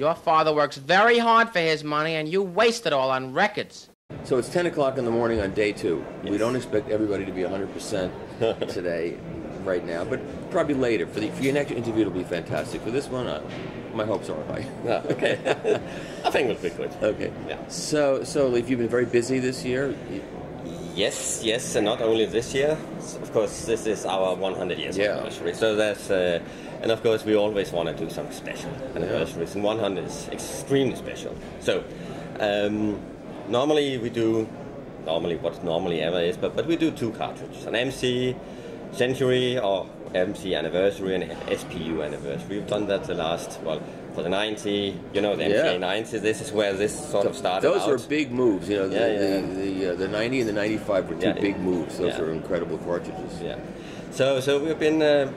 Your father works very hard for his money, and you waste it all on records. So it's 10 o'clock in the morning on day two. Yes. We don't expect everybody to be 100% today, right now, but probably later. For your next interview, it'll be fantastic. For this one, my hopes are high. Oh, okay. I think it'll be good. Okay. Yeah. So if you've been very busy this year? Yes, and not only this year. Of course, this is our 100 years anniversary. So that's, and of course, we always want to do something special anniversaries, and 100 is extremely special. So, normally we do, but we do two cartridges, an MC Century or MC anniversary and SPU anniversary. We've done that the last, well, for the 90, you know, the MC A90. This is where this sort of started. Those were big moves, you know. The 90 and the 95 were two big moves. Those are incredible cartridges. Yeah. So we've been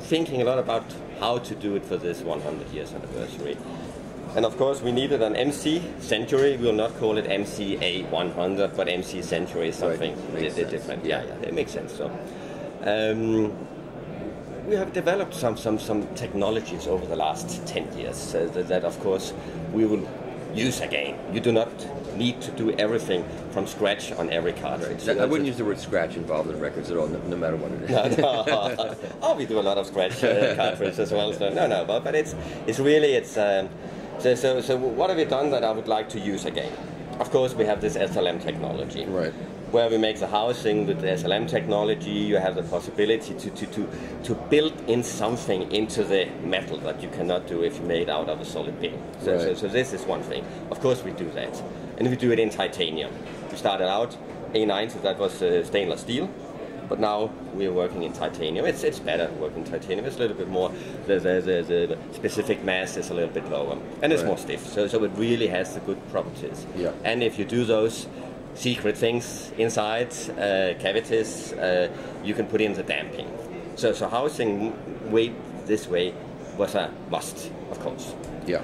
thinking a lot about how to do it for this 100 years anniversary. And of course, we needed an MC Century. We will not call it MC A100, but MC Century is something different. Yeah, it makes sense. So. We have developed some technologies over the last 10 years that of course we will use again. You do not need to do everything from scratch on every cartridge. Right. I wouldn't use the word scratch involved in records at all, no matter what it is. Oh, we do a lot of scratch cartridges as well. So but it's really what have we done that I would like to use again? Of course, we have this SLM technology. Right. Where we make the housing with the SLM technology, you have the possibility to build in something into the metal that you cannot do if you made out of a solid beam. So this is one thing. Of course we do that, and we do it in titanium. We started out A90, that was stainless steel, but now we are working in titanium. It's better working in titanium. It's a little bit more the specific mass is a little bit lower, and it's more stiff. So it really has the good properties. Yeah. And if you do those secret things inside cavities, you can put in the damping. So housing weight this way was a must, of course. Yeah.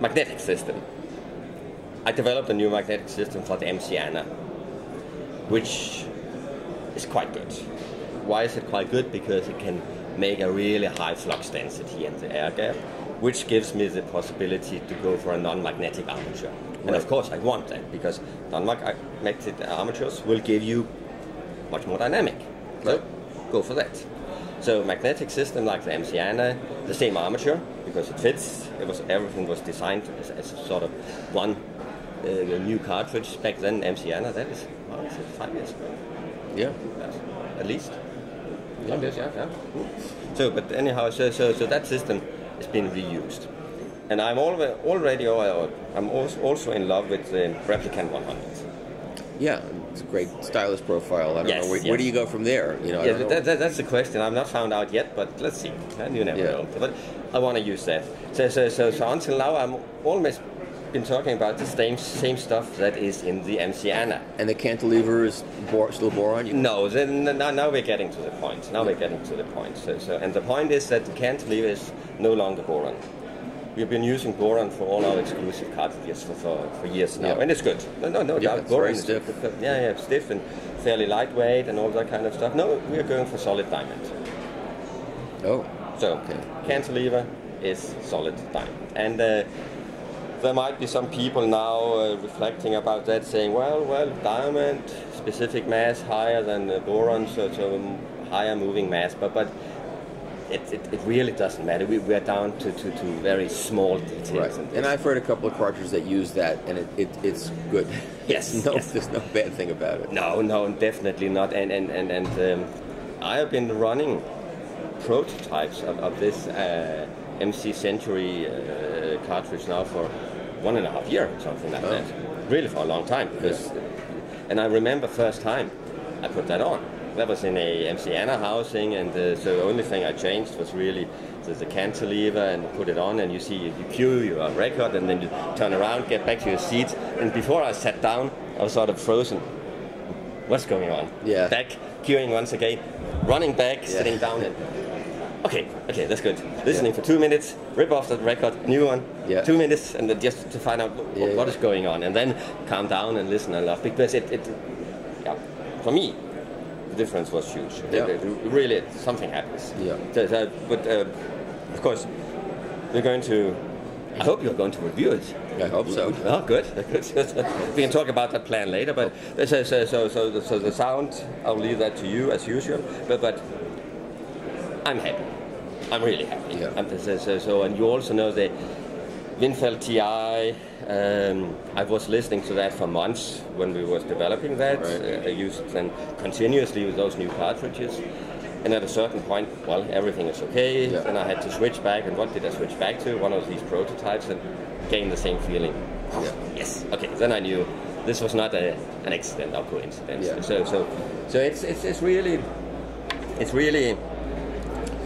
Magnetic system. I developed a new magnetic system for the MC Anna, which is quite good. Why is it quite good? Because it can make a really high flux density in the air gap, which gives me the possibility to go for a non-magnetic armature. And of course I want that, because non-magnetic armatures will give you much more dynamic. So go for that. So magnetic system like the MC Anna, the same armature, because it fits. Everything was designed as sort of one new cartridge back then. MC Anna, that is, what is it, 5 years ago? Yeah. At least. Yeah. So, but anyhow, so that system has been reused. And I'm also in love with the Replicant 100. Yeah, it's a great stylish profile. I don't know, where do you go from there? You know, that's the question. I've not found out yet, but let's see. You never know. But I want to use that. So until now, I'm almost been talking about the same stuff that is in the MC Anna. And the cantilever is still boron? No, now we're getting to the point. And the point is that the cantilever is no longer boron. We've been using boron for all our exclusive cartridges for years now, and it's good. No doubt. Boron is stiff. Stiff and fairly lightweight and all that kind of stuff. No, we are going for solid diamond. Oh. So, cantilever is solid diamond. And there might be some people now reflecting about that, saying, well, diamond, specific mass higher than boron, so higher moving mass, but it really doesn't matter. We're down to very small details. Right. And I've heard a couple of cartridges that use that, and it's good. Yes. There's no bad thing about it. No, definitely not. And I have been running prototypes of this MC Century cartridge now for 1.5 years, something like that. Really for a long time. Because, and I remember first time I put that on. That was in a MC Anna housing, and so the only thing I changed was really the cantilever, and put it on, and you see, you cue your record, and then you turn around, get back to your seat, and before I sat down, I was sort of frozen. What's going on? Yeah. Back, cueing once again, running back, sitting down, and okay, that's good. Listening for 2 minutes, rip off that record, new one, 2 minutes, and then just to find out what is going on, and then calm down and listen a lot, because for me, difference was huge. Really, something happens. Yeah. But of course, You're going to, I hope you're going to review it. I hope so. Oh, good. We can talk about that plan later, but so the sound, I'll leave that to you as usual, but I'm happy. I'm really happy. Yeah. And you also know the Windfeld Ti, I was listening to that for months when we was developing that. Right. I used them continuously with those new cartridges. And at a certain point, well, everything is okay, yeah. And I had to switch back, and what did I switch back to? One of these prototypes, and gain the same feeling. Yeah. Yes. Okay. Then I knew this was not an accident or coincidence. Yeah. So it's really.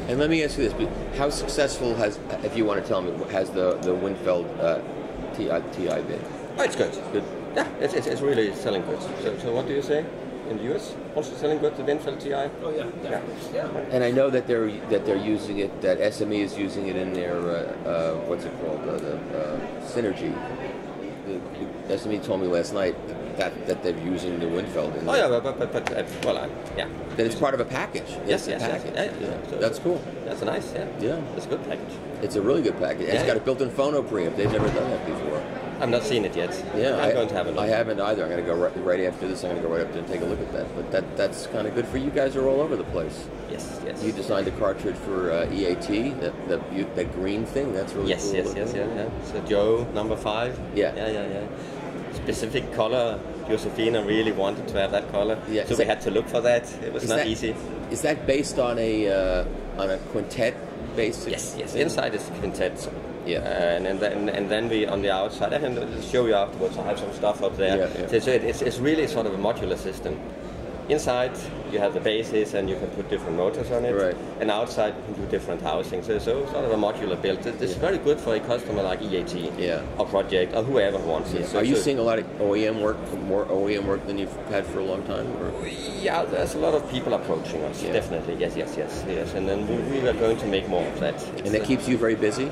And let me ask you this: how successful has, if you want to tell me, has the Windfeld Ti been? Oh, it's good. Good. Yeah, it's really selling good. So what do you say? In the US, also selling good the Windfeld Ti. Oh yeah. Yeah. Yeah. And I know that they're using it. That SME is using it in their what's it called? Synergy. The SME told me last night that they're using the Windfeld. In yeah, Then it's part of a package. Yes. Package. Yeah. So that's cool. That's nice. Yeah. Yeah. It's a good package. It's a really good package. Yeah. It's got a built-in phono preamp. They've never done that before. I've not seen it yet. Yeah, I'm going to have a look. I haven't either. I'm going to go right after this. I'm going to go right up there and take a look at that. But that's kind of good for you guys. Are all over the place. Yes, yes. You designed a cartridge for EAT, that green thing. That's really cool. Yes. So Joe #5. Yeah. Specific color. Josefina really wanted to have that color. Yeah. So we had to look for that. It was not easy. Is that based on a quintet? Basic. Yes. Inside is the quintet. Yeah. And then we on the outside. I can show you afterwards. I have some stuff up there. Yeah. So it's really sort of a modular system. Inside you have the bases and you can put different motors on it. Right. And outside you can do different housing. So sort of a modular build. It's very good for a customer like EAT. Yeah. Or project or whoever wants it. So, are you seeing a lot of OEM work? More OEM work than you've had for a long time? Or? Yeah, there's a lot of people approaching us. Yeah. Definitely. Yes. And then we are going to make more of that. And that keeps you very busy.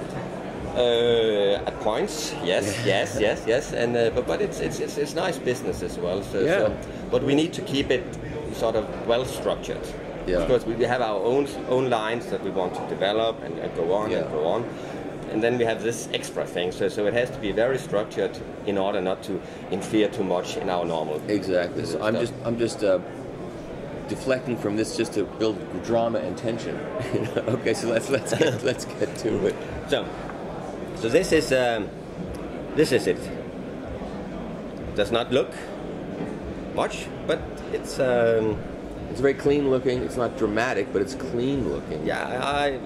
At points, yes, and but it's nice business as well. So, but we need to keep it sort of well structured. Yeah. Because we have our own lines that we want to develop and go on and go on, and then we have this extra thing. So it has to be very structured in order not to interfere too much in our normal. Exactly. So I'm just deflecting from this just to build drama and tension. Okay, so let's get to it. So this is it. Does not look much, but it's very clean looking. It's not dramatic, but it's clean looking. Yeah, I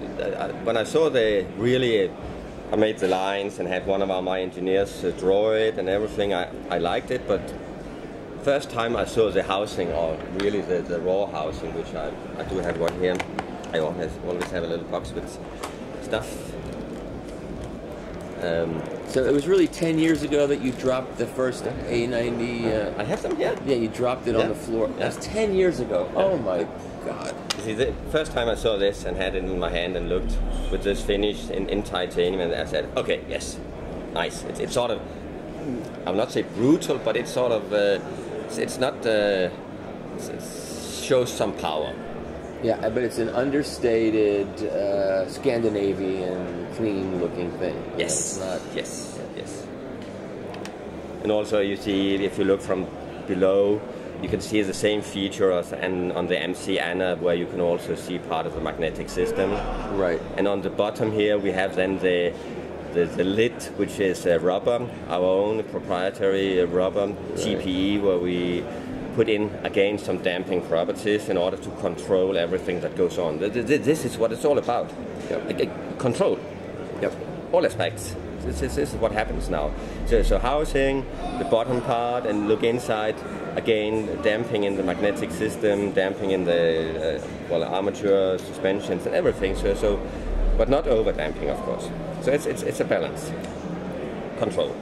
when I saw the I made the lines and had one of my engineers draw it and everything. I liked it, but first time I saw the housing, or really the raw housing, which I do have one here. I always have a little box with stuff. So it was really 10 years ago that you dropped the first A90. I have some here. Yeah, you dropped it on the floor. Yeah. That's 10 years ago. Yeah. Oh my God. You see, the first time I saw this and had it in my hand and looked with this finish in titanium, and I said, okay, yes, nice. It's sort of, I will not say brutal, but it's sort of, it's not, it shows some power. Yeah, but it's an understated, Scandinavian, clean-looking thing. Yes. No, it's not. Yes. And also, you see, if you look from below, you can see the same feature on the MC Anna, where you can also see part of the magnetic system. Right. And on the bottom here, we have then the lid, which is rubber, our own proprietary rubber, TPE, where we put in again some damping properties in order to control everything that goes on. This is what it's all about. Yep. Control. Yep. All aspects. This is what happens now. So housing, the bottom part, and look inside. Again, damping in the magnetic system, damping in the armature, suspensions, and everything. So, but not over damping, of course. So it's a balance. Control.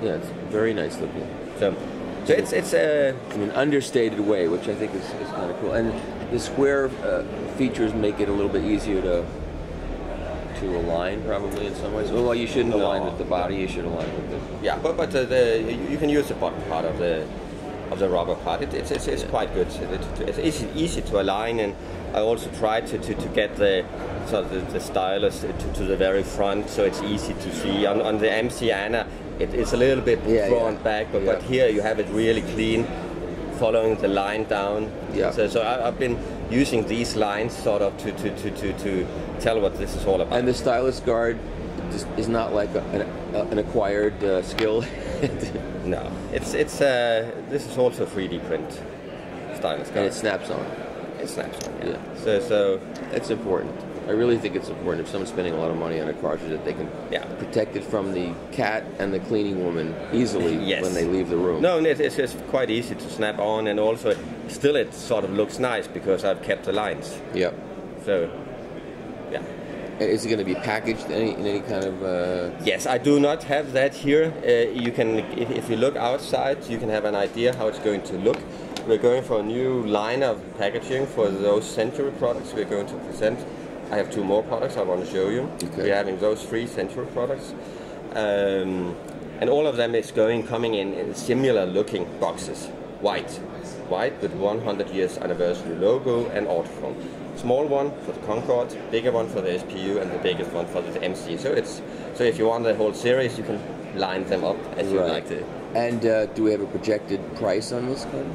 Yeah, it's very nice looking. So it's in an understated way, which I think is kind of cool. And the square features make it a little bit easier to align, probably in some ways. Well, you shouldn't align with the body; you should align with the. Yeah, but you can use the bottom part of the rubber part. It's quite good. It's easy to align, and I also tried to get the so the stylus to the very front, so it's easy to see. On the MC Anna, it's a little bit drawn back, but here you have it really clean, following the line down. Yeah. So I've been using these lines sort of to tell what this is all about. And the stylus guard is not like an acquired skill. No, it's this is also 3D print stylus guard. And it snaps on. It snaps on. Yeah. So that's important. I really think it's important if someone's spending a lot of money on a cartridge that they can protect it from the cat and the cleaning woman easily when they leave the room. No, it's just quite easy to snap on, and also still it sort of looks nice because I've kept the lines. Yep. So, yeah. Is it going to be packaged in any kind of? Yes, I do not have that here. You can, if you look outside, you can have an idea how it's going to look. We're going for a new line of packaging for those Century products. We're going to present. I have two more products I want to show you. Okay. We're having those three Century products, and all of them is coming in similar looking boxes. White with 100 years anniversary logo and Ortofon. Small one for the Concorde, bigger one for the SPU, and the biggest one for the MC. So if you want the whole series, you can line them up as you like to. And do we have a projected price on this card?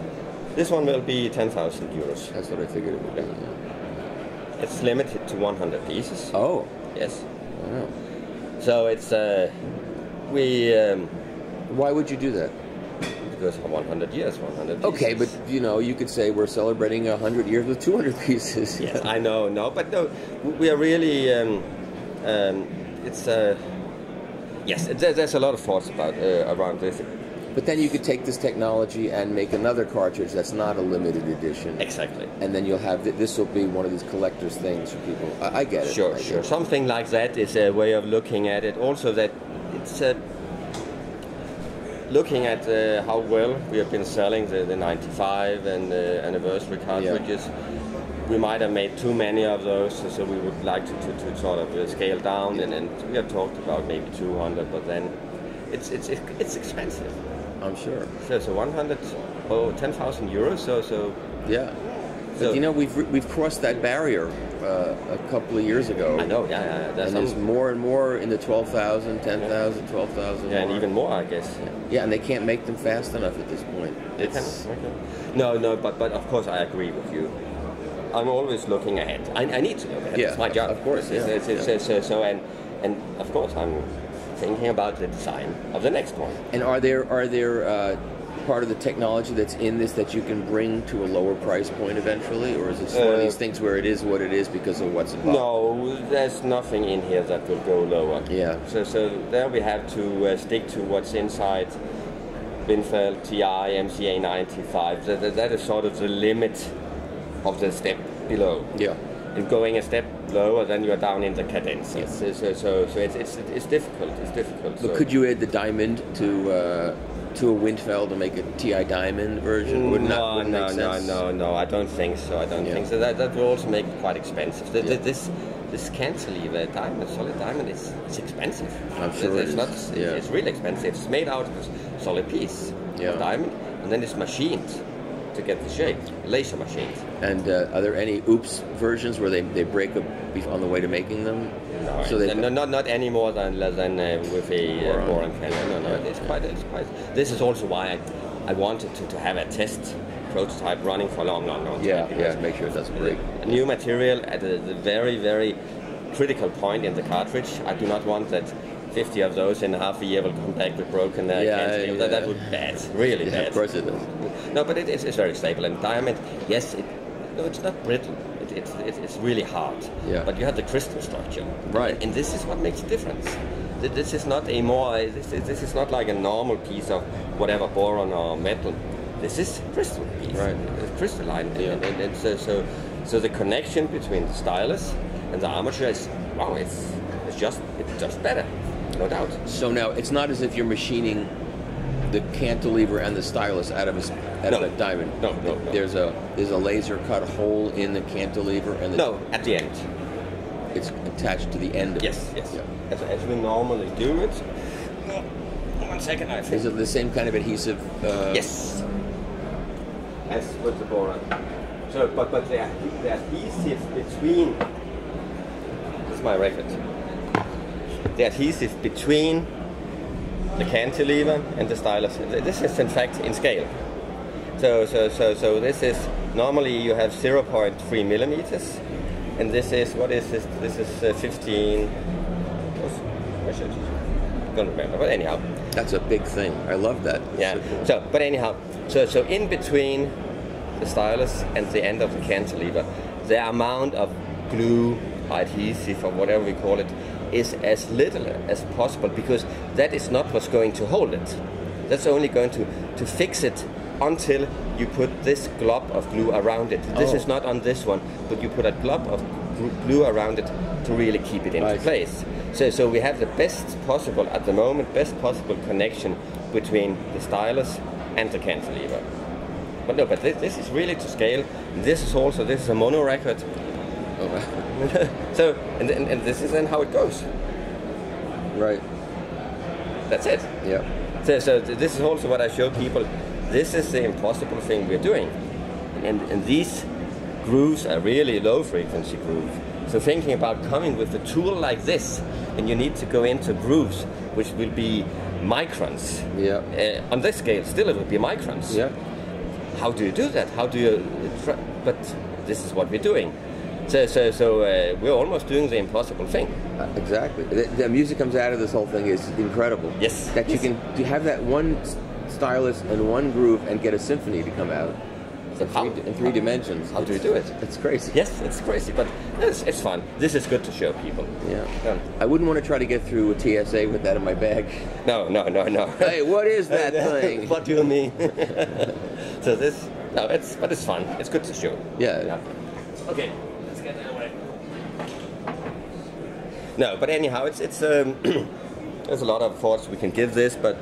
This one will be 10,000 euros. That's what I figured it would be. Yeah. It's limited to 100 pieces. Oh, yes. Wow. So it's we. Why would you do that? Because 100 years, 100 pieces. Okay, but you know, you could say we're celebrating 100 years with 200 pieces. Yes, I know. No, but no, we are really. It's yes. There's a lot of thoughts about around this. But then you could take this technology and make another cartridge that's not a limited edition. Exactly. And then you'll have this will be one of these collector's things for people. I get it. Sure, sure. Something like that is a way of looking at it. Also, that it's looking at how well we have been selling the 95 and the anniversary cartridges. Yeah. We might have made too many of those, so we would like to sort of scale down. Yeah. And we have talked about maybe 200, but then it's expensive. I'm sure. So 100, oh, 10,000 euros. So yeah. So but you know, we've crossed that barrier a couple of years ago. I know. Yeah. There's more and more in the 12,000, 10,000, 12,000. Yeah, and even more, I guess. Yeah, and they can't make them fast enough at this point. Okay. No, but of course I agree with you. I'm always looking ahead. I need to look ahead. Yeah, it's my job. Of course. Yeah. And of course I'm thinking about the design of the next one. And are there part of the technology that's in this that you can bring to a lower price point eventually, or is it one of these things where it is what it is because of what's involved? No, there's nothing in here that will go lower. Yeah. So there we have to stick to what's inside Windfeld Ti, MC A95. That is sort of the limit of the step below. Yeah. And going a step lower, then you're down in the cadence. Yes. So it's difficult. It's difficult. But could you add the diamond to a Windfeld to make a Ti diamond version? No. I don't think so. I don't think so. That will also make it quite expensive. This cantilever diamond, solid diamond, it's expensive. I'm sure it's really expensive. It's made out of a solid piece of diamond, and then it's machined to get the shape, laser machined. And are there any oops versions where they break up on the way to making them? No, so not any more than with a boron cannon. No, it's quite. This is also why I wanted to have a test prototype running for long. Yeah, make sure it doesn't break. A new material at the very, very critical point in the cartridge. I do not want that 50 of those in half a year will come back with broken cantilever. That would be bad, really bad. Of course it is. No, but it's very stable. And diamond, yes, it's not brittle. It's really hard. Yeah. But you have the crystal structure. Right. And this is what makes a difference. This is not This is not like a normal piece of whatever boron or metal. This is crystal piece. Right. It's crystalline. Yeah. And so the connection between the stylus and the armature is it's just better. No doubt. So now it's not as if you're machining the cantilever and the stylus out of a diamond. No. There's a laser cut hole in the cantilever and at the end. It's attached to the end of it. Yes. Yeah. As we normally do it. One second, I think. Is it the same kind of adhesive? Yes. As with the boron. So, but the adhesive between my record. The adhesive between the cantilever and the stylus. This is in fact in scale. So this is normally you have 0.3 millimeters, and this is what is this? This is 15. I don't remember, but anyhow. That's a big thing. I love that. That's yeah. So, cool. So in between the stylus and the end of the cantilever, the amount of glue, adhesive, or whatever we call it, is as little as possible, because that is not what's going to hold it. That's only going to fix it until you put this glob of glue around it. This is not on this one, but you put a glob of glue around it to really keep it into place. So we have the best possible, at the moment, best possible connection between the stylus and the cantilever. But no, but this is really to scale. This is a mono record. Oh, wow. So, and this is then how it goes. Right. That's it. Yeah. So this is also what I show people. This is the impossible thing we're doing. And these grooves are really low frequency grooves. So thinking about coming with a tool like this, and you need to go into grooves which will be microns. Yeah. On this scale, still it will be microns. Yeah. How do you do that? How do you? But this is what we're doing. So we're almost doing the impossible thing. Exactly. The music comes out of this whole thing is incredible. Yes. That you can have that one stylus and one groove and get a symphony to come out. So in three dimensions. How do you do it? It's crazy. Yes, it's crazy, but it's fun. This is good to show people. Yeah. I wouldn't want to try to get through a TSA with that in my bag. No. Hey, what is that thing? What do you mean? So this, no, but it's fun. It's good to show. Yeah. Okay, let's get that away. No, but anyhow, it's there's a lot of thoughts we can give this, but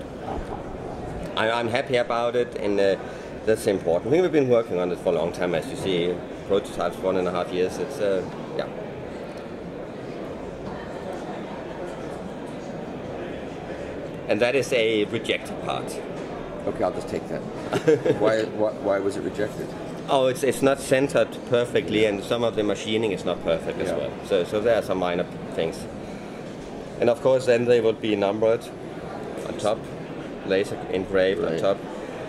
I'm happy about it, and that's important. We've been working on it for a long time, as you see. Prototypes 1.5 years. It's yeah. And that is a rejected part. Okay, I'll just take that. Why was it rejected? Oh, it's not centered perfectly, and some of the machining is not perfect as well. So there are some minor things. And of course, then they will be numbered on top, laser engraved on top.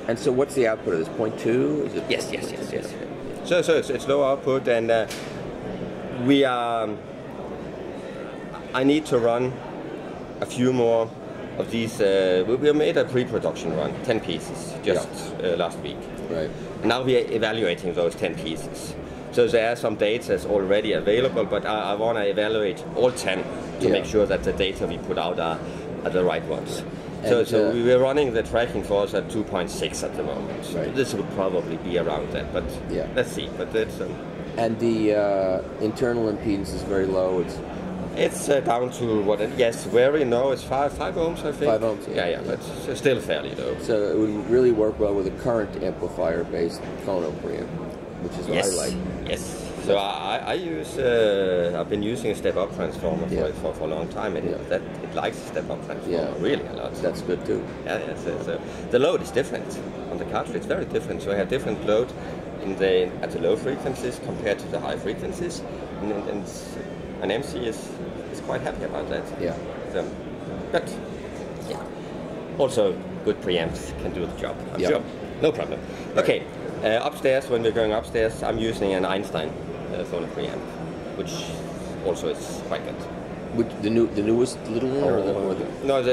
And so, what's the output of this? 0.2? Is it? Yes. So it's low output, and we are. I need to run a few more of these. We made a pre-production run, 10 pieces, just last week. Right. Now we are evaluating those 10 pieces. So there are some data already available, but I want to evaluate all 10 to make sure that the data we put out are the right ones. So we were running the tracking force at 2.6 at the moment. Right. This would probably be around that, but let's see. But that's and the internal impedance is very low. It's down to what? Yes, very low. It's 5 ohms, I think. 5 ohms. Yeah. But still fairly low. So it would really work well with a current amplifier-based phono preamp, which is what I like. Yes. So I use. I've been using a step-up transformer for a long time, and it likes step-up transformer really a lot. That's good too. Yeah. So the load is different on the cartridge. It's very different. So I have different load at the low frequencies compared to the high frequencies, and an MC is quite happy about that. Yeah. So, but also good preamps can do the job. I'm sure. No problem. Right. Okay. Upstairs, when we're going upstairs, I'm using an Einstein phono preamp, which also is quite good. With the newest little one?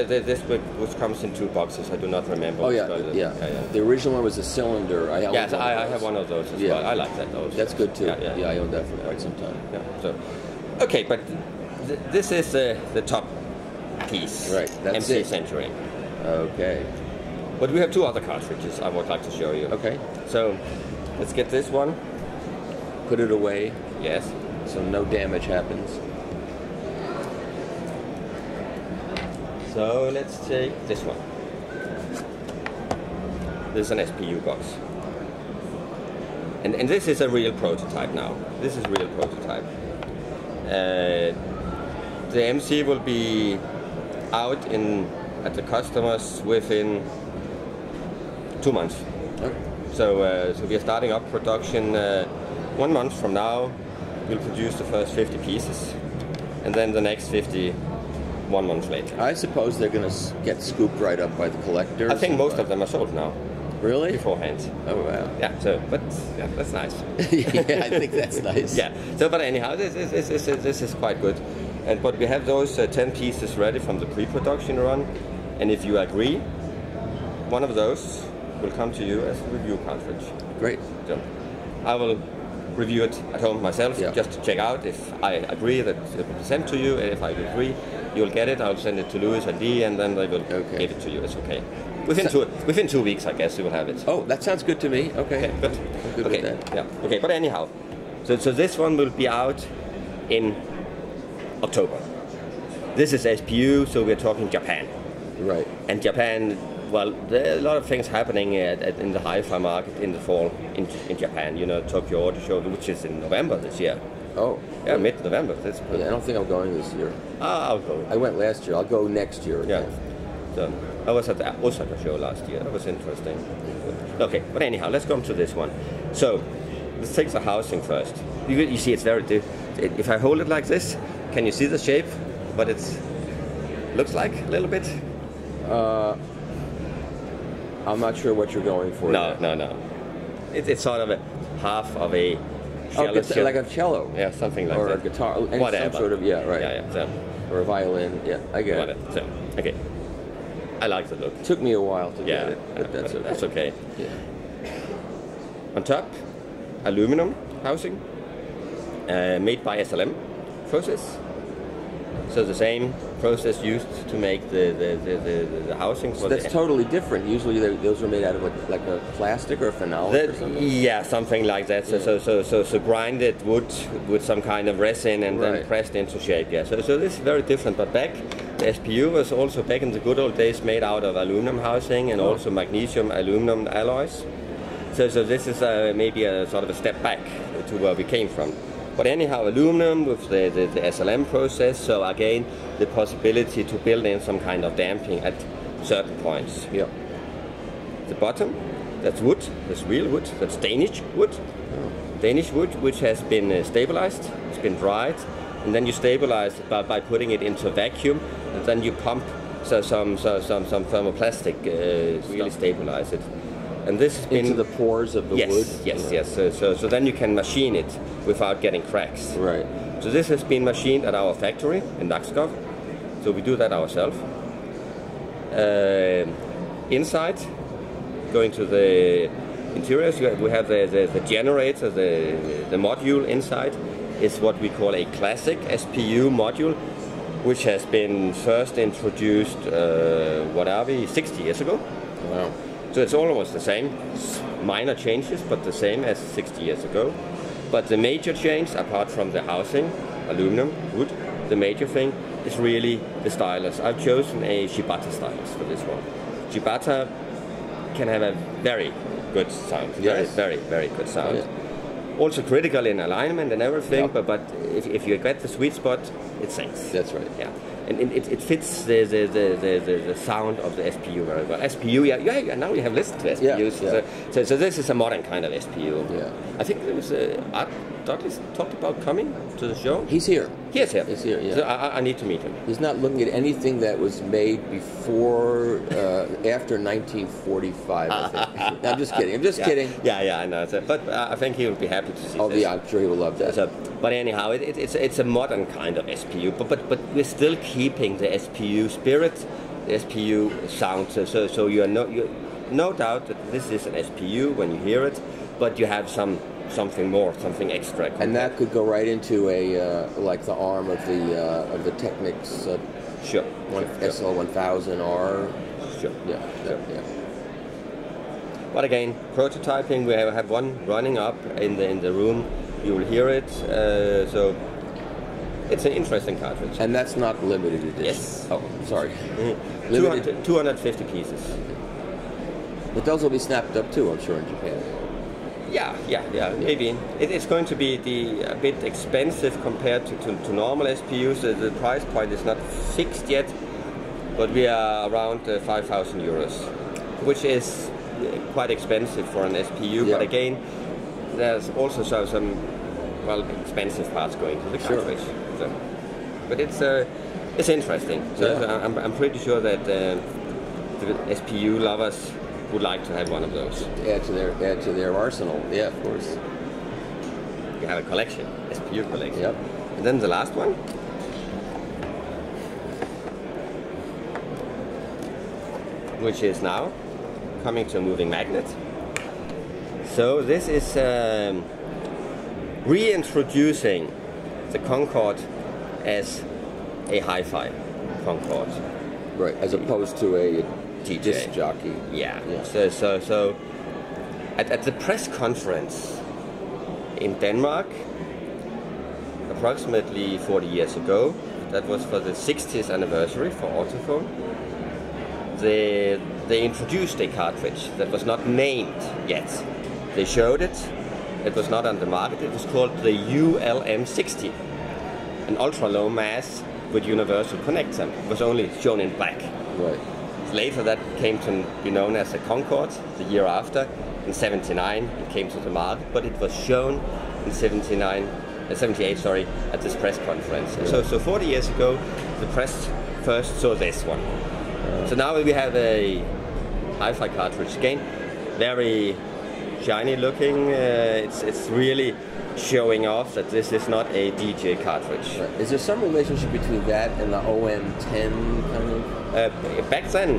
This which comes in two boxes. I do not remember. Oh, yeah. The original one was a cylinder. I have one of those as well. I like that. That's good, too. Yeah, I owned that for quite some time. Yeah. So, okay, but this is the top piece. Right, that's MC Century. Okay. But we have two other cartridges I would like to show you. Okay. So let's get this one. Put it away. Yes. So no damage happens. So let's take this one. This is an SPU box. And this is a real prototype now. This is a real prototype. The MC will be out at the customers within 2 months. Okay. So we are starting up production 1 month from now. We'll produce the first 50 pieces. and then the next 50 1 month later. I suppose they're going to get scooped right up by the collectors. I think most of them are sold now. Really? Beforehand. Oh wow. Yeah. So, but yeah, that's nice. Yeah, I think that's nice. Yeah. So, but anyhow, this is quite good. And but we have those 10 pieces ready from the pre-production run, and if you agree, one of those will come to you as a review cartridge. Great. So, I will review it at home myself, yeah, just to check out if I agree that it will be sent to you, and if I agree, you'll get it. I'll send it to Louis and Dee, and then they will give it to you. It's okay. Within two weeks, I guess, you will have it. Oh, that sounds good to me. Okay. Good. I'm good with that. Yeah. Okay. But anyhow, so this one will be out in October. This is SPU, so we're talking Japan. Right. And Japan, well, there are a lot of things happening in the hi-fi market in the fall in Japan. You know, Tokyo Auto Show, which is in November this year. Oh. Yeah, mid-November. Yeah, I don't think I'm going this year. Ah, I'll go. I went last year. I'll go next year again. Yeah. So, I was at the Osaka show last year. That was interesting. Okay, but anyhow, let's come to this one. So, let's take the housing first. You see, it's very... If I hold it like this, can you see the shape? What it looks like a little bit? I'm not sure what you're going for. No. It's sort of a half of a cello. Oh, like a cello. Yeah, something like that. Or a guitar. Whatever. Some sort of, yeah, right. Yeah, yeah. So, or a violin. Yeah, I get it. So, okay. I like the look. It took me a while to get it, but that's okay. Yeah. On top, aluminum housing, made by SLM process. So the same process used to make the housing. So that's totally different. Usually those are made out of like a plastic or phenolic or something. Yeah, something like that. So, yeah. so grinded wood with some kind of resin and then pressed into shape. Yeah. So this is very different. But back, the SPU was also back in the good old days made out of aluminum housing and also magnesium aluminum alloys. So this is maybe a sort of a step back to where we came from. But anyhow, aluminum with the SLM process, so again, the possibility to build in some kind of damping at certain points. Yeah. The bottom, that's wood, that's real wood, that's Danish wood. Oh. Danish wood, which has been stabilized, it's been dried, and then you stabilize it by putting it into a vacuum, and then you pump some thermoplastic really stabilize it. And this has been into the pores of the wood? Yes. So then you can machine it without getting cracks. Right. So this has been machined at our factory in Nakskov. So we do that ourselves. Inside, going to the interiors, we have the generator, the module inside. Is what we call a classic SPU module, which has been first introduced, 60 years ago. Wow. So it's almost the same, minor changes, but the same as 60 years ago. But the major change, apart from the housing, aluminum, wood, the major thing is really the stylus. I've chosen a Shibata stylus for this one. Shibata can have a very good sound, very, very good sound. Yeah. Also critical in alignment and everything, but if you get the sweet spot, it sings. That's right. Yeah, and it fits the sound of the SPU very well. SPU, now you have listened to SPUs. Yeah. So this is a modern kind of SPU. Yeah. I think there was Art Douglas talked about coming to the show. He's here. He's here. Yeah. So I need to meet him. He's not looking at anything that was made before, after 1945. I think. No, I'm just kidding. I'm just kidding. Yeah, I know. So, but I think he will be happy to see. Oh, yeah, I'm sure he will love that. So, but anyhow, it's a modern kind of SPU. But we're still keeping the SPU spirit, the SPU sound. So you're no doubt that this is an SPU when you hear it, but you have something more, something extra. And that could go right into a like the arm of the Technics SL1000R. Sure. Yeah. But again, prototyping. We have one running up in the room. You will hear it. So it's an interesting cartridge. And that's not limited edition. Yes. Oh, sorry. Mm-hmm. 250 pieces. But those will be snapped up too, I'm sure, in Japan. Yeah, maybe. It's going to be a bit expensive compared to normal SPUs. The price point is not fixed yet, but we are around 5,000 euros, which is quite expensive for an SPU. Yeah. But again, there's also some expensive parts going to the cartridge. Sure. So. but it's interesting. So yeah. I'm pretty sure that the SPU lovers would like to have one of those. Add to their arsenal. Yeah, of course. You have a collection, SPU collection. Yep. And then the last one. Which is now coming to a moving magnet. So this is reintroducing the Concorde as a hi-fi Concorde, right? As opposed to a DJ. Disc jockey. Yeah. Yeah. So at the press conference in Denmark, approximately 40 years ago, that was for the 60th anniversary for Ortofon. They introduced a cartridge that was not named yet. They showed it. It was not on the market. It was called the ULM-60, an ultra-low mass with universal connector. It was only shown in black. Right. Later that came to be known as the Concorde. The year after, in 79, it came to the market, but it was shown in 78, sorry, at this press conference. Yeah. So 40 years ago, the press first saw this one. So now we have a hi-fi cartridge again, very shiny looking. It's really showing off that this is not a DJ cartridge. Right. Is there some relationship between that and the OM-10 kind of? Back then,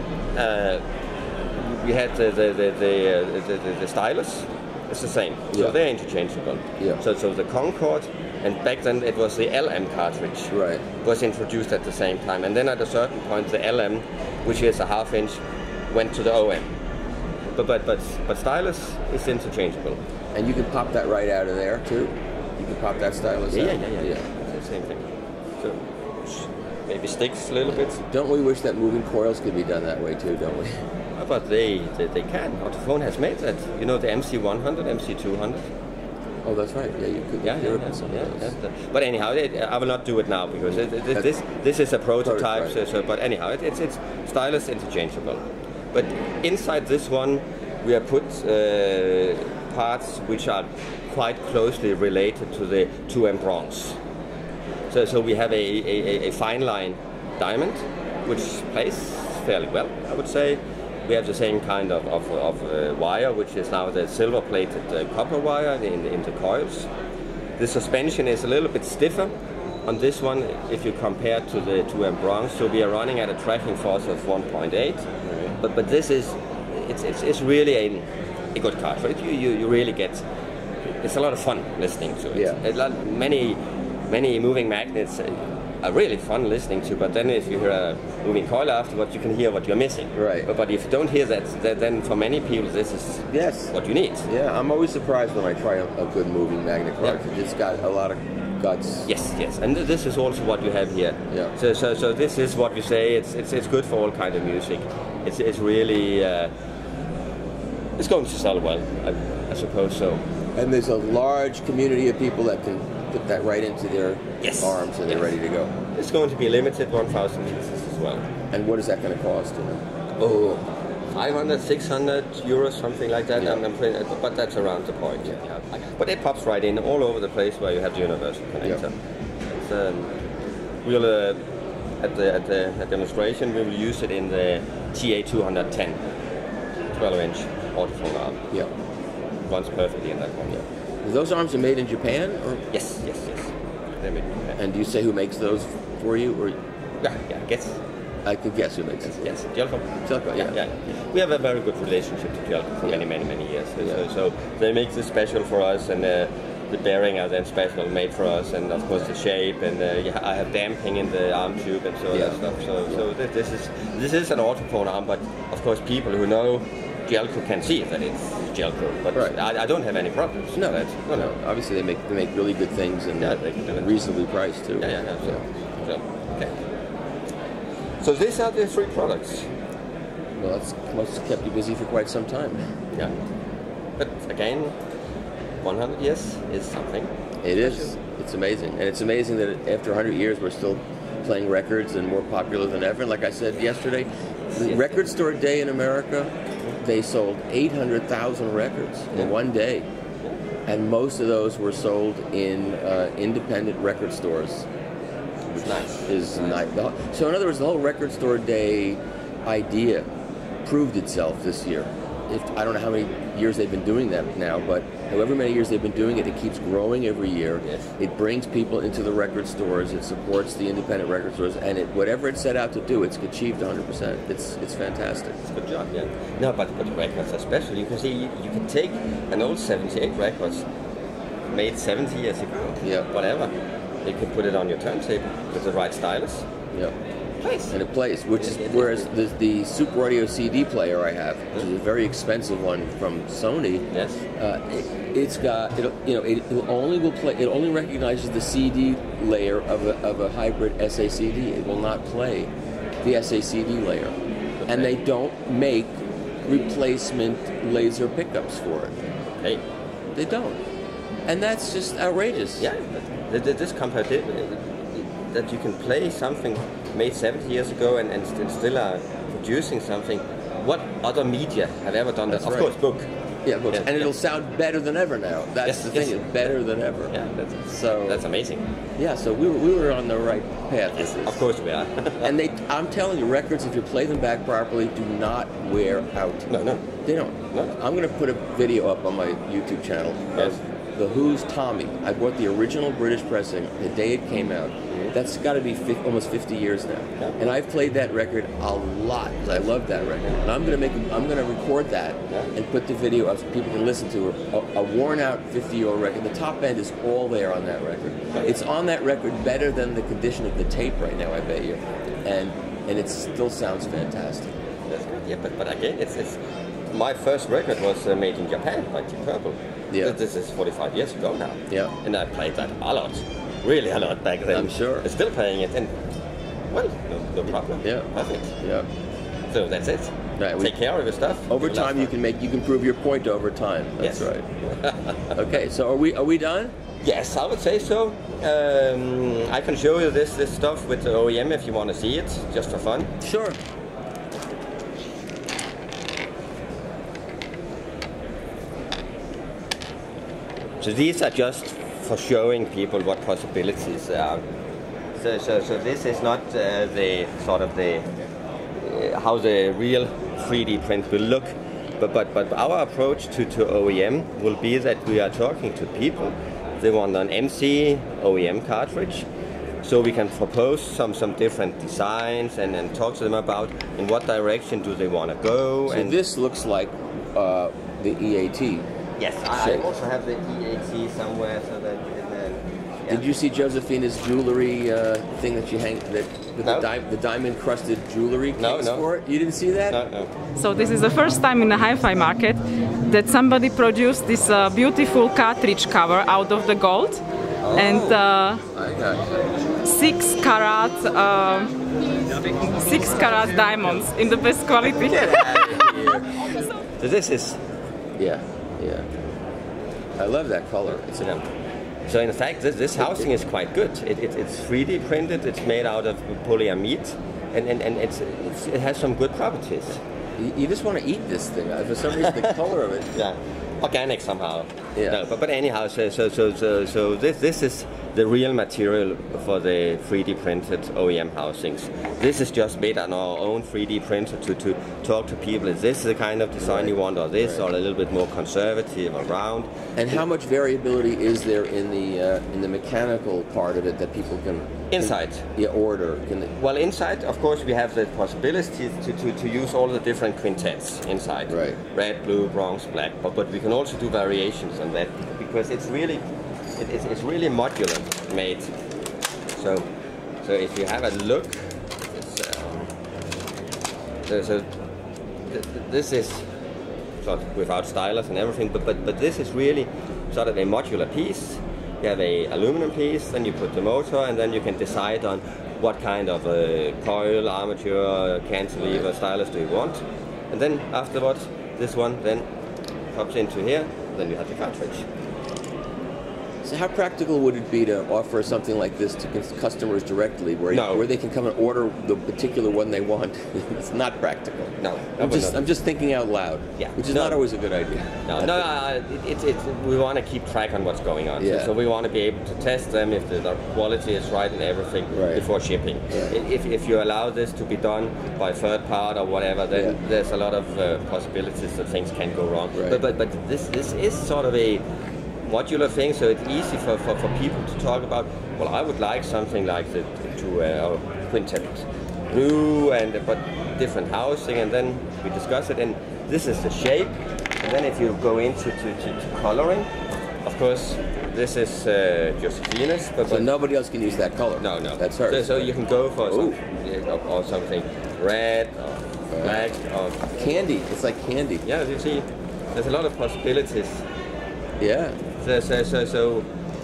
we had the stylus. It's the same, so yeah. They're interchangeable. Yeah. So the Concorde, and back then it was the LM cartridge, right, was introduced at the same time, and then at a certain point the LM, which is a half inch, went to the OM. But stylus is interchangeable. And you can pop that right out of there too. You can pop that stylus. Yeah, out. Yeah. Same thing. So maybe sticks a little bit. Don't we wish that moving coils could be done that way too? Don't we? But they can. Ortofon has made that. You know, the MC 100, MC 200. Oh, that's right. Yeah, you could. Yeah. But anyhow, I will not do it now because this is a prototype. Right. So, but anyhow, it's stylus interchangeable. But inside this one, we have put parts which are quite closely related to the 2M bronze. So we have a fine line diamond, which plays fairly well, I would say. We have the same kind of wire, which is now the silver-plated copper wire in the coils. The suspension is a little bit stiffer on this one if you compare to the 2M bronze. So we are running at a tracking force of 1.8. Mm-hmm. But this is it's really a good cartridge. You really get it's a lot of fun listening to it. Yeah. Many moving magnets are really fun listening to, but then if you hear a moving coil afterwards, you can hear what you're missing. Right. But if you don't hear that, then for many people this is what you need. Yeah, I'm always surprised when I try a good moving magnet cartridge. Yeah. It's got a lot of guts. Yes, and this is also what you have here. Yeah. So this is what we say. It's good for all kind of music. It's really it's going to sell well, I suppose so. And there's a large community of people that can put that right into their arms and they're ready to go. It's going to be limited 1,000 pieces as well. And what is that going to cost? You know? Oh, 500, 600 euros, something like that. Yeah. But that's around the point. Yeah. Yeah. But it pops right in all over the place where you have the universal connector. Yeah. So we'll at the demonstration we will use it in the TA210, 12-inch Ortofon arm. Yeah, runs perfectly in that one. Yeah. Those arms are made in Japan? Or? Yes. They're made in Japan. And do you say who makes those for you? Or? Yeah, guess. I could guess who makes them. Yes, Jelco. Jelco, yeah. We have a very good relationship to Jelco for many years. Yeah. So they make this special for us, and the bearing are then special made for us, and of course the shape, and I have damping in the arm tube and so that stuff. So this is an Ortofon arm, but of course people who know Jelco can see that it's Jelco, but right. I don't have any problems. No, that. No. Obviously, they make really good things and reasonably priced too. Yeah. Okay. So these are the three products. Well, that's must have kept you busy for quite some time. Yeah, but again, 100 years is something. It is. It's amazing, and it's amazing that after 100 years, we're still playing records and more popular than ever. And like I said yesterday, the Record Store Day in America. They sold 800,000 records in one day, and most of those were sold in independent record stores. It's nice. Is nice. Nice. So in other words, the whole Record Store Day idea proved itself this year. I don't know how many years they've been doing that now, but however many years they've been doing it, it keeps growing every year. Yes. It brings people into the record stores, it supports the independent record stores, and it, whatever it set out to do, it's achieved 100%. It's fantastic. It's a good job, yeah. No, but records especially, you can see, you can take an old 78 records, made 70 years ago, yeah, whatever, you can put it on your turntable with the right stylus. Yeah. And it plays, which is, whereas the Super Audio CD player I have, which is a very expensive one from Sony, yes, it only recognizes the CD layer of a hybrid SACD. It will not play the SACD layer, okay. And they don't make replacement laser pickups for it. Hey, they don't, and that's just outrageous. Yeah, this compatibility that you can play something made 70 years ago and still are producing something. What other media have ever done that? That's of course, book. Yeah, books. Yeah, and it'll sound better than ever now. That's the thing, it's better than ever. Yeah, that's amazing. Yeah, so we were on the right path. Yes, of course we are. And I'm telling you, records, if you play them back properly, do not wear out. No, no. They don't. No. I'm going to put a video up on my YouTube channel. Yes. The Who's Tommy. I bought the original British pressing the day it came out. That's got to be almost 50 years now. Yeah. And I've played that record a lot. I love that record. And I'm going to record that, yeah, and put the video up so people can listen to a worn out 50-year-old record. The top end is all there on that record. It's on that record better than the condition of the tape right now, I bet you. And it still sounds fantastic. That's good. Yeah, but again, it's my first record was made in Japan by Deep Purple. Yeah. This is 45 years ago now. Yeah. And I played that a lot. Really a lot back then. I'm sure. It's still playing it, and well, no problem. Yeah. Perfect. Yeah. So that's it. Right. Take care of your stuff. Over time, you can prove your point over time. That's right. Okay. So are we done? Yes, I would say so. I can show you this stuff with the OEM if you want to see it, just for fun. Sure. So these are just for showing people what possibilities there are. So this is not the sort of the how the real 3D print will look, but our approach to OEM will be that we are talking to people. They want an MC OEM cartridge, so we can propose some different designs and talk to them about in what direction do they want to go. So and this looks like the EAT. Yes, I also have the EAT somewhere, so that you can then. Yeah. Did you see Josefina's jewelry thing that she hanged, the diamond-crusted jewelry case for it? You didn't see that? No, no. So this is the first time in the hi-fi market that somebody produced this beautiful cartridge cover out of the gold, and 6 carat 6 carat diamonds in the best quality. So this is, yeah. Yeah, I love that color. It's So in fact, this housing is quite good. It's 3D printed. It's made out of polyamide, and it has some good properties. You just want to eat this thing. For some reason, the color of it. Yeah, organic somehow. Yeah. No, but anyhow, so this is the real material for the 3D printed OEM housings. This is just made on our own 3D printer to talk to people. Is this the kind of design you want, or this, or a little bit more conservative or round? And how much variability is there in the mechanical part of it that people can order? Well, inside, of course, we have the possibility to use all the different quintets inside. Right. Red, blue, bronze, black. But we can also do variations on that because it's really. It's really modular made, so if you have a look, this is sort of without stylus and everything, but this is really sort of a modular piece. You have a aluminum piece, then you put the motor, and then you can decide on what kind of a coil, armature, cantilever, stylus do you want, and then afterwards this one then pops into here, then you have the cartridge. So how practical would it be to offer something like this to customers directly, where they can come and order the particular one they want? It's not practical. No, I'm just thinking out loud. Yeah, which is not always a good idea. No, we want to keep track on what's going on. Yeah. So we want to be able to test them if the quality is right and everything before shipping. Yeah. If you allow this to be done by third part or whatever, then there's a lot of possibilities that things can go wrong. Right. But this is sort of a modular thing, so it's easy for people to talk about, well, I would like something like the quintet, blue, but different housing, and then we discuss it, and this is the shape, and then if you go into to coloring, of course, this is Josefina's. So nobody else can use that color? No, no. That's hers. So you can go for something red, or black, or... candy, it's like candy. Yeah, you see, there's a lot of possibilities. Yeah. So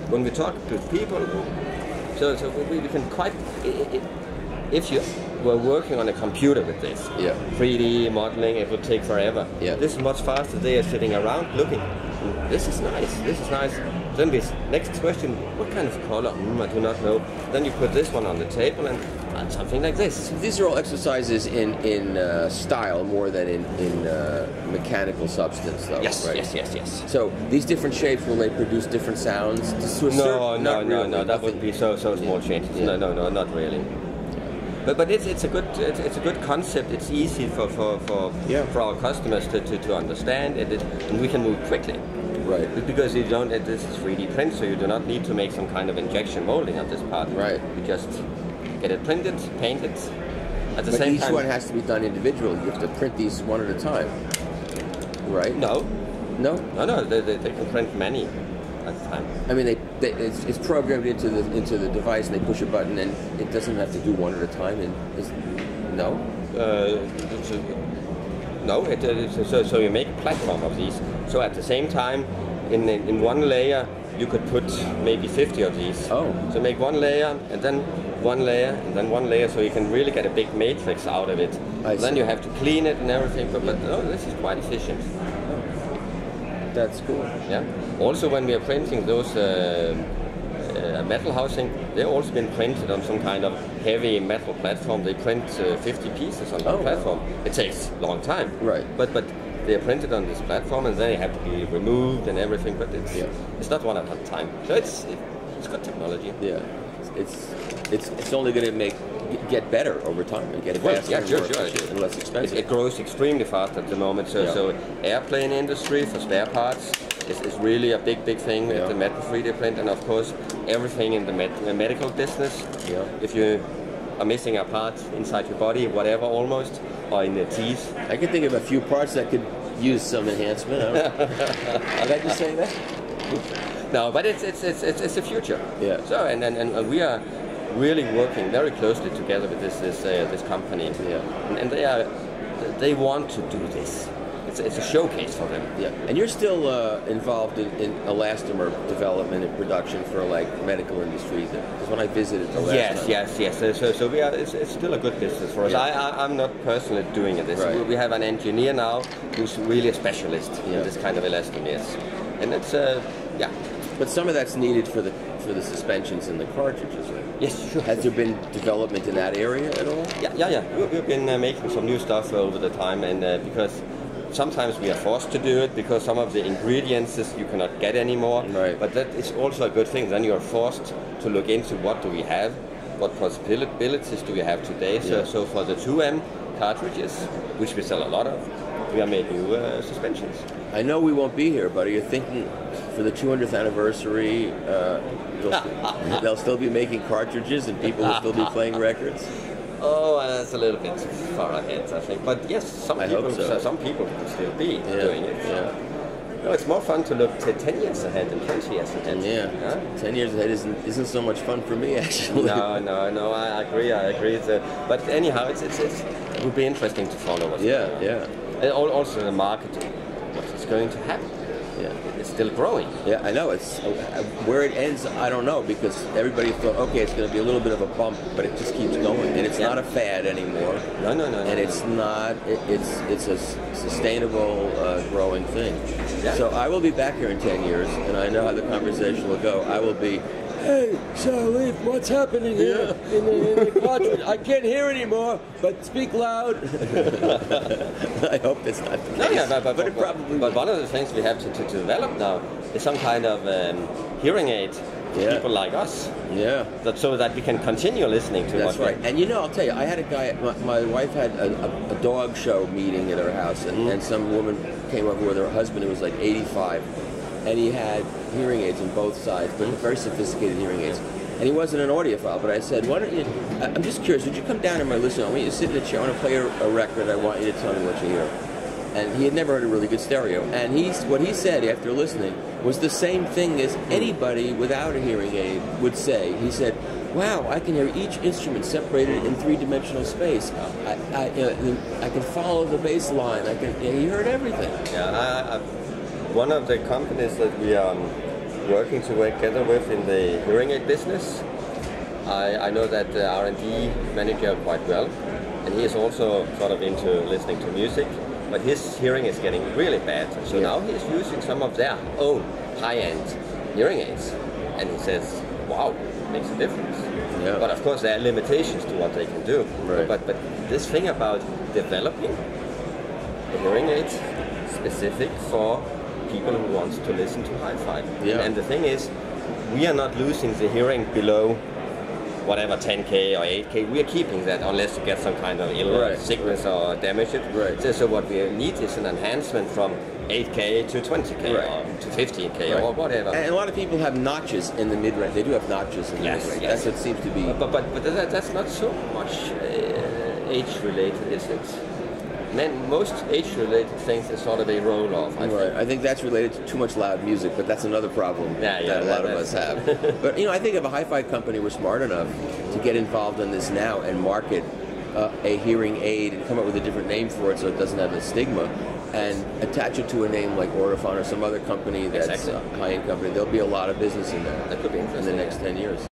when we talk to people, we can quite, if you were working on a computer with this, 3D modeling, it would take forever. Yeah. This is much faster. They are sitting around looking. This is nice. This is nice. Then this next question: what kind of color? I do not know. Then you put this one on the table and something like this. So these are all exercises in style more than in mechanical substance, though. Yes, right? yes. So these different shapes, will they produce different sounds? No, really. That would be so small changes. Yeah. No, not really. But it's a good concept. It's easy for our customers to understand, and we can move quickly. Right. Because you don't. This is 3D print, so you do not need to make some kind of injection molding of this part. Right. You just get it printed, painted. At the same time, each one has to be done individually. You have to print these one at a time. Right. No. They can print many at the time. I mean, it's programmed into the device, and they push a button, and it doesn't have to do one at a time. And no. So you make a platform of these. So at the same time, in one layer, you could put maybe 50 of these. Oh. So make one layer, and then one layer, and then one layer, so you can really get a big matrix out of it. Then you have to clean it and everything, but this is quite efficient. That's cool. Yeah. Also, when we are printing those metal housing, they've also been printed on some kind of heavy metal platform. They print 50 pieces on that platform. It takes a long time. Right. But they're printed on this platform, and then they have to be removed and everything. But it's not one at a time. So it's good technology. Yeah. It's only going to get better over time and get faster. Yeah, sure. And less expensive. It grows extremely fast at the moment. So airplane industry for spare parts is really a big thing with the metal 3D print, and of course everything in the medical business. Yeah. If you are missing a part inside your body, whatever, almost, or in the teeth. I can think of a few parts that could use some enhancement. Did I just say that? No, but it's the future. Yeah. So and we are really working very closely together with this company, and they want to do this. It's a showcase for them. Yeah. And you're still involved in elastomer development and production for like medical industries. Because when I visited the last time. Yes. So we are. It's still a good business for us. Yeah. I'm not personally doing this. Right. We have an engineer now who's really a specialist in this kind of elastomers, and it's . But some of that's needed for the suspensions and the cartridges, right? Yes, sure. Has there been development in that area at all? Yeah. We've been making some new stuff over the time, and because sometimes we are forced to do it because some of the ingredients you cannot get anymore. Right. But that is also a good thing. Then you are forced to look into what do we have, what possibilities do we have today. Yeah. So for the 2M cartridges, which we sell a lot of, we are making new suspensions. I know we won't be here, but are you thinking for the 200th anniversary, they'll still be making cartridges and people will still be playing records? Oh, that's a little bit far ahead, I think. But yes, some people can still be doing it. Yeah. No, it's more fun to look 10 years ahead than 20 years ahead. Yeah, huh? 10 years ahead isn't so much fun for me, actually. No, I agree. But anyhow, it would be interesting to follow. Yeah, yeah. And also the marketing, what is going to happen. Yeah, it's still growing. Yeah, I know. It's where it ends, I don't know, because everybody thought, okay, it's going to be a little bit of a bump, but it just keeps going, and it's not a fad anymore. No, no, no. And it's not. It's a sustainable, growing thing. Yeah. So I will be back here in 10 years, and I know how the conversation will go. I will be. Hey, Charlie, what's happening here in the quadrant? I can't hear anymore, but speak loud. I hope that's not the case. No, yeah, but it probably but one of the things we have to develop now is some kind of hearing aid for people like us. Yeah. So that we can continue listening to what right. And you know, I'll tell you, I had a guy, my wife had a dog show meeting at her house, and, and some woman came over with her husband who was like 85. And he had hearing aids on both sides, but very sophisticated hearing aids. And he wasn't an audiophile, but I said, why don't you, I'm just curious, would you come down in my listening? I want you to sit in a chair, I want to play a record, I want you to tell me what you hear. And he had never heard a really good stereo. And what he said after listening was the same thing as anybody without a hearing aid would say. He said, wow, I can hear each instrument separated in three-dimensional space. I can follow the bass line. He heard everything. Yeah, one of the companies that we are working together with in the hearing aid business, I know that the R&D manager quite well, and he is also sort of into listening to music, but his hearing is getting really bad. So now he is using some of their own high-end hearing aids, and he says, wow, it makes a difference. Yeah. But of course there are limitations to what they can do. Right. But this thing about developing a hearing aid specific for people who want to listen to hi-fi. Yeah. And the thing is, we are not losing the hearing below whatever 10K or 8K. We are keeping that unless you get some kind of ill sickness or damage it. Right. So what we need is an enhancement from 8K to 20K or to 15K or whatever. And a lot of people have notches in the mid-range. They do have notches in the mid-range. Yes. That's what seems to be. But that's not so much age-related, is it? Then most age-related things is sort of a roll-off. I think that's related to too much loud music, but that's another problem that a lot of us have. But you know, I think if a hi-fi company were smart enough to get involved in this now and market a hearing aid and come up with a different name for it so it doesn't have a stigma, and attach it to a name like Ortofon or some other company that's a high-end company, there'll be a lot of business in there. That could be interesting in the next 10 years.